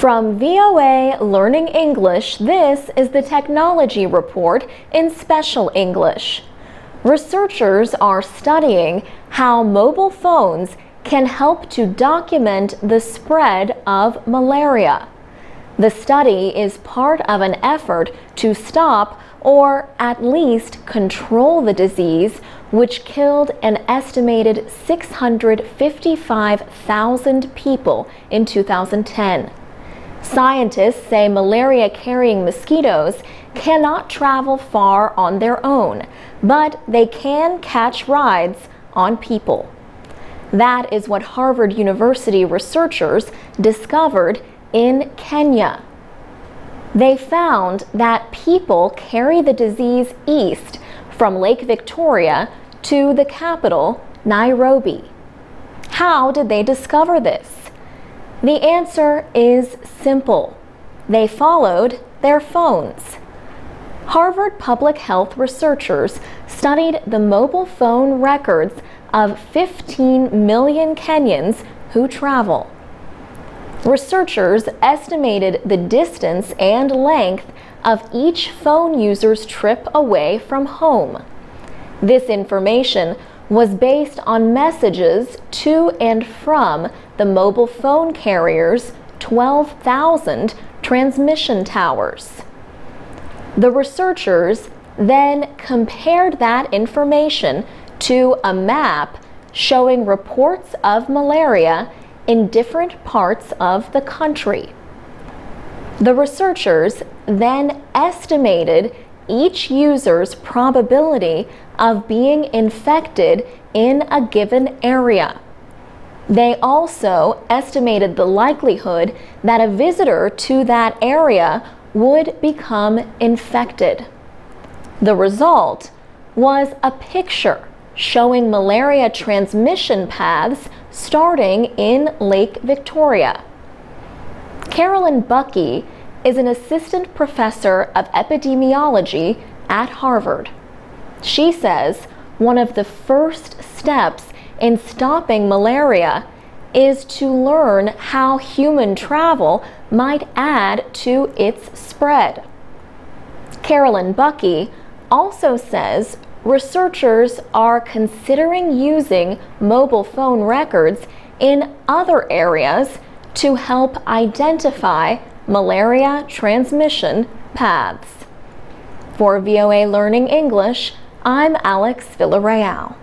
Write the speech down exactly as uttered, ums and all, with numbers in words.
From V O A Learning English, this is the Technology Report in Special English. Researchers are studying how mobile phones can help to document the spread of malaria. The study is part of an effort to stop or at least control the disease, which killed an estimated six hundred fifty-five thousand people in two thousand ten. Scientists say malaria-carrying mosquitoes cannot travel far on their own, but they can catch rides on people. That is what Harvard University researchers discovered in Kenya. They found that people carry the disease east from Lake Victoria to the capital, Nairobi. How did they discover this? The answer is simple. They followed their phones. Harvard public health researchers studied the mobile phone records of fifteen million Kenyans who travel. Researchers estimated the distance and length of each phone user's trip away from home. This information was based on messages to and from the mobile phone carrier's twelve thousand transmission towers. The researchers then compared that information to a map showing reports of malaria in different parts of the country. The researchers then estimated each user's probability of being infected in a given area. They also estimated the likelihood that a visitor to that area would become infected. The result was a picture showing malaria transmission paths starting in Lake Victoria. Caroline Buckee is an assistant professor of epidemiology at Harvard. She says one of the first steps in stopping malaria is to learn how human travel might add to its spread. Caroline Buckee also says researchers are considering using mobile phone records in other areas to help identify malaria transmission paths. For V O A Learning English, I'm Alex Villarreal.